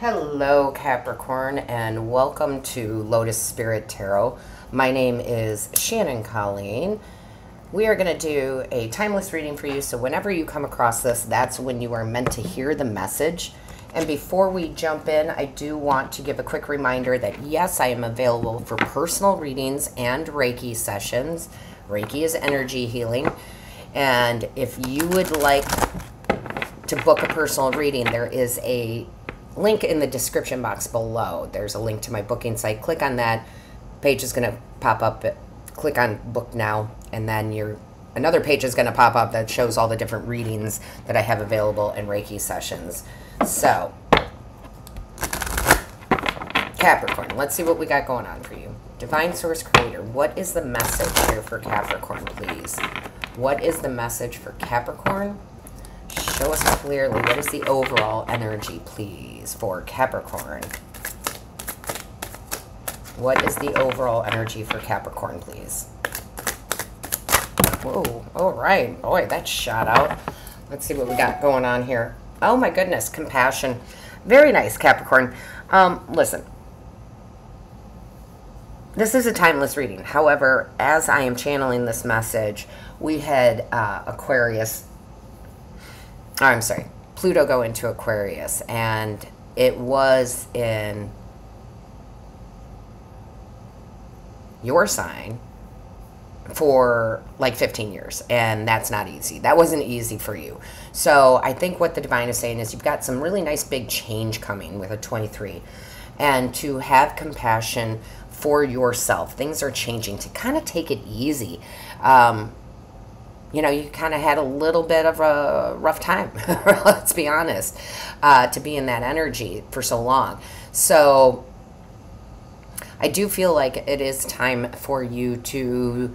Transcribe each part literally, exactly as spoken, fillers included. Hello Capricorn, and welcome to Lotus Spirit Tarot. My name is Shannon Colleen. We are going to do a timeless reading for you, so whenever you come across this, that's when you are meant to hear the message. And before we jump in, I do want to give a quick reminder that yes, I am available for personal readings and Reiki sessions. Reiki is energy healing, and if you would like to book a personal reading, there is a link in the description box below. There's a link to my booking site. Click on that. Page is going to pop up. Click on book now, and then your another page is going to pop up that shows all the different readings that I have available in Reiki sessions. So, Capricorn, let's see what we got going on for you. Divine Source Creator, what is the message here for Capricorn, please? What is the message for Capricorn? Show us clearly, what is the overall energy, please, for Capricorn? What is the overall energy for Capricorn, please? Whoa, all right. Boy, that shot out. Let's see what we got going on here. Oh, my goodness, compassion. Very nice, Capricorn. Um, listen, this is a timeless reading. However, as I am channeling this message, we had uh, Aquarius... Oh, I'm sorry, Pluto go into Aquarius, and it was in your sign for like fifteen years, and that's not easy. That wasn't easy for you. So I think what the divine is saying is you've got some really nice big change coming with a twenty-three, and to have compassion for yourself. Things are changing, to kind of take it easy. Um, You know, you kind of had a little bit of a rough time, let's be honest, uh, to be in that energy for so long. So I do feel like it is time for you to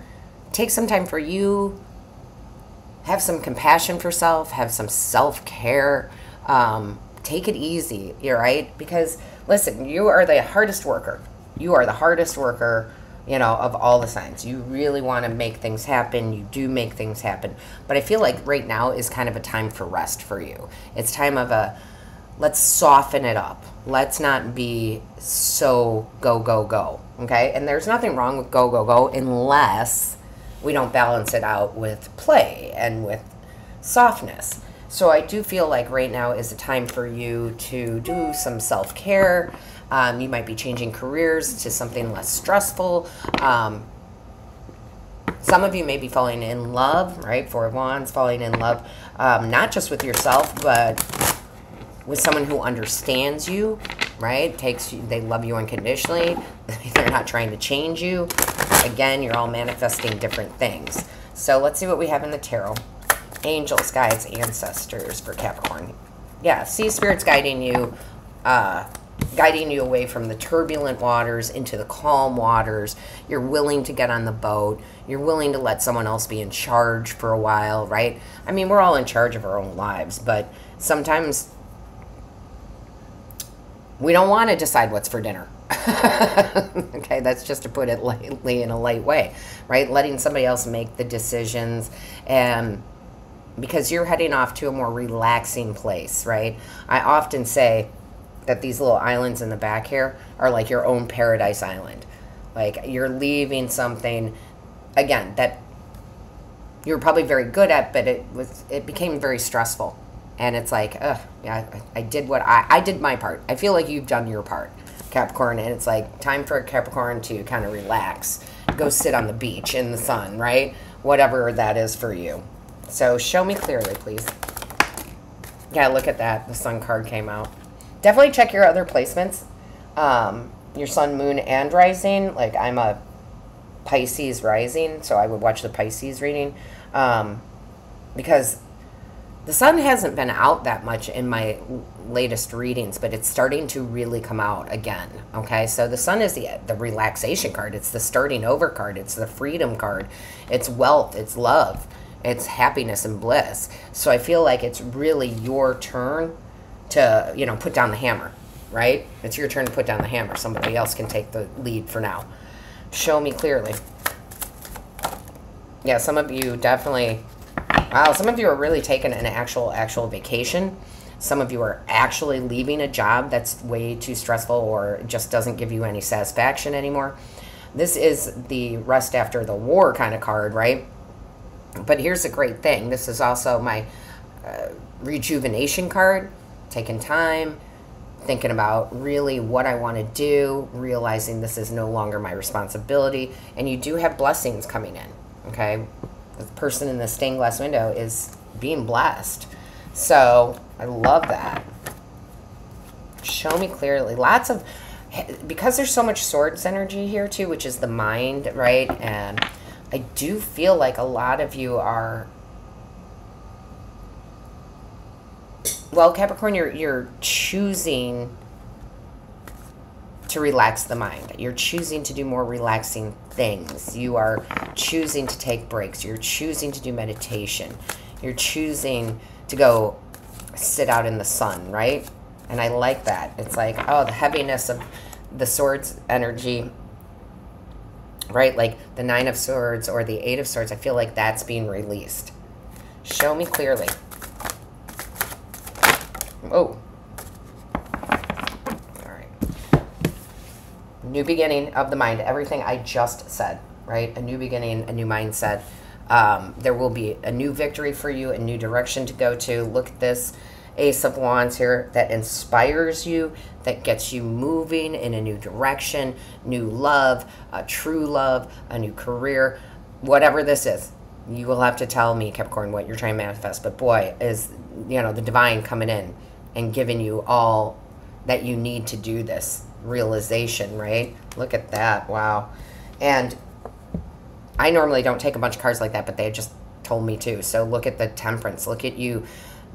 take some time for you, have some compassion for self, have some self-care, um, take it easy, you're right? Because, listen, you are the hardest worker. You are the hardest worker. You know, of all the signs, you really want to make things happen. You do make things happen. But I feel like right now is kind of a time for rest for you. It's time of a, let's soften it up. Let's not be so go, go, go, okay? And there's nothing wrong with go, go, go unless we don't balance it out with play and with softness. So I do feel like right now is a time for you to do some self-care. Um, you might be changing careers to something less stressful. Um, some of you may be falling in love, right? Four of Wands, falling in love, um, not just with yourself, but with someone who understands you, right? Takes you, they love you unconditionally. They're not trying to change you. Again, you're all manifesting different things. So let's see what we have in the tarot. Angels, guides, ancestors for Capricorn. Yeah, sea spirits guiding you, uh, guiding you away from the turbulent waters into the calm waters. You're willing to get on the boat. You're willing to let someone else be in charge for a while, right? I mean, we're all in charge of our own lives, but sometimes we don't want to decide what's for dinner. Okay, that's just to put it lightly, in a light way, right? Letting somebody else make the decisions, and because you're heading off to a more relaxing place, right? I often say that these little islands in the back here are like your own paradise island. Like, you're leaving something, again, that you were probably very good at, but it was it became very stressful. And it's like, ugh, yeah, I, I did what I, I did my part. I feel like you've done your part, Capricorn. And it's like time for Capricorn to kind of relax, go sit on the beach in the sun, right? Whatever that is for you. So show me clearly, please. Yeah, look at that. The sun card came out. Definitely check your other placements, um, your sun, moon, and rising. Like, I'm a Pisces rising, so I would watch the Pisces reading, um, because the sun hasn't been out that much in my latest readings, but it's starting to really come out again, okay? So the sun is the, the relaxation card. It's the starting over card. It's the freedom card. It's wealth. It's love. It's happiness and bliss. So I feel like it's really your turn to, you know, put down the hammer, right? It's your turn to put down the hammer. Somebody else can take the lead for now. Show me clearly. Yeah, some of you definitely, wow, some of you are really taking an actual, actual vacation. Some of you are actually leaving a job that's way too stressful or just doesn't give you any satisfaction anymore. This is the rest after the war kind of card, right? But here's a great thing. This is also my uh, rejuvenation card. Taking time, thinking about really what I want to do, realizing this is no longer my responsibility. And you do have blessings coming in, okay? The person in the stained glass window is being blessed. So I love that. Show me clearly. Lots of... Because there's so much swords energy here too, which is the mind, right? And I do feel like a lot of you are... Well, Capricorn, you're, you're choosing to relax the mind. You're choosing to do more relaxing things. You are choosing to take breaks. You're choosing to do meditation. You're choosing to go sit out in the sun, right? And I like that. It's like, oh, the heaviness of the swords energy, right? Like the nine of swords or the eight of swords. I feel like that's being released. Show me clearly. Oh, all right. New beginning of the mind. Everything I just said, right? A new beginning, a new mindset. Um, there will be a new victory for you, a new direction to go to. Look at this Ace of Wands here that inspires you, that gets you moving in a new direction, new love, a true love, a new career, whatever this is. You will have to tell me, Capricorn, what you're trying to manifest. But boy, is, you know, the divine coming in and giving you all that you need to do this realization, right? Look at that. Wow. And I normally don't take a bunch of cards like that, but they just told me to. So look at the Temperance. Look at you.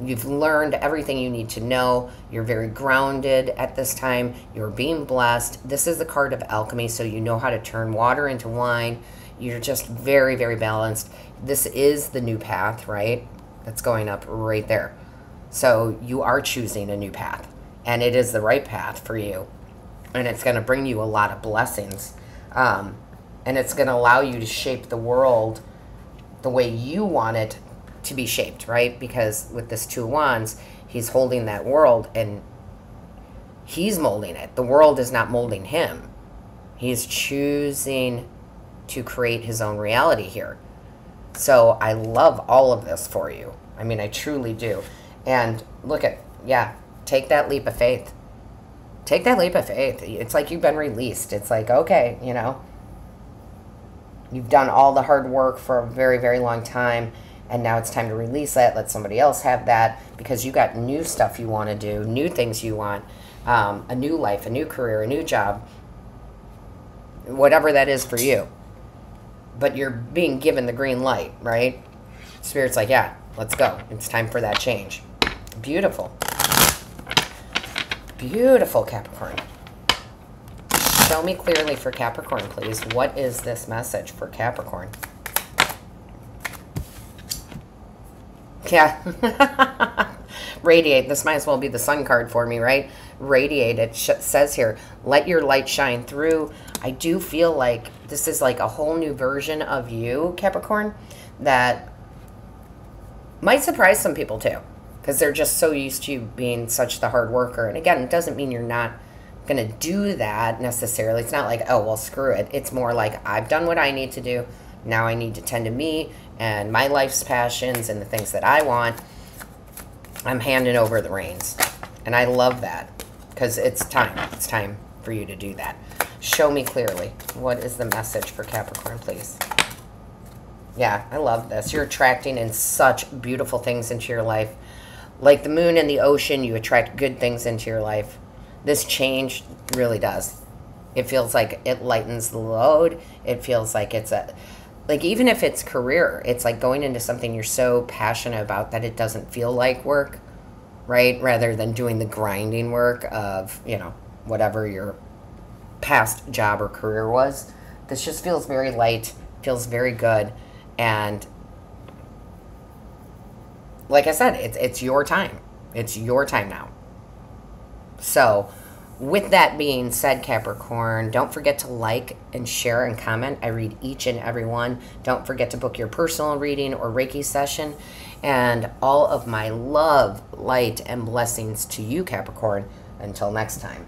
You've learned everything you need to know. You're very grounded at this time. You're being blessed. This is the card of alchemy, so you know how to turn water into wine. You're just very, very balanced. This is the new path, right? That's going up right there. So you are choosing a new path, and it is the right path for you, and it's going to bring you a lot of blessings, um, and it's going to allow you to shape the world the way you want it to be shaped, right? Because with this Two of Wands, he's holding that world, and he's molding it. The world is not molding him. He's choosing to create his own reality here. So I love all of this for you. I mean, I truly do. And look at, yeah, take that leap of faith. Take that leap of faith. It's like you've been released. It's like, okay, you know, you've done all the hard work for a very, very long time, and now it's time to release that, let somebody else have that, because you got new stuff you want to do, new things you want, um, a new life, a new career, a new job, whatever that is for you. But you're being given the green light, right? Spirit's like, yeah, let's go. It's time for that change. Beautiful. Beautiful, Capricorn. Show me clearly for Capricorn, please. What is this message for Capricorn? Yeah. Radiate. This might as well be the sun card for me, right? Radiate. It sh says here, let your light shine through. I do feel like this is like a whole new version of you, Capricorn, that might surprise some people too, because they're just so used to you being such the hard worker. And again, it doesn't mean you're not going to do that necessarily. It's not like, oh, well, screw it. It's more like, I've done what I need to do. Now I need to tend to me and my life's passions and the things that I want. I'm handing over the reins. And I love that, because it's time. It's time for you to do that. Show me clearly. What is the message for Capricorn, please? Yeah, I love this. You're attracting in such beautiful things into your life. Like the moon and the ocean, you attract good things into your life. This change really does. It feels like it lightens the load. It feels like it's a... Like, even if it's career, it's like going into something you're so passionate about that it doesn't feel like work, right? Rather than doing the grinding work of, you know, whatever your past job or career was. This just feels very light, feels very good. And like I said, it's, it's your time. It's your time now. So With that being said, Capricorn, don't forget to like and share and comment. I read each and every one. Don't forget to book your personal reading or Reiki session. And all of my love, light, and blessings to you, Capricorn. Until next time.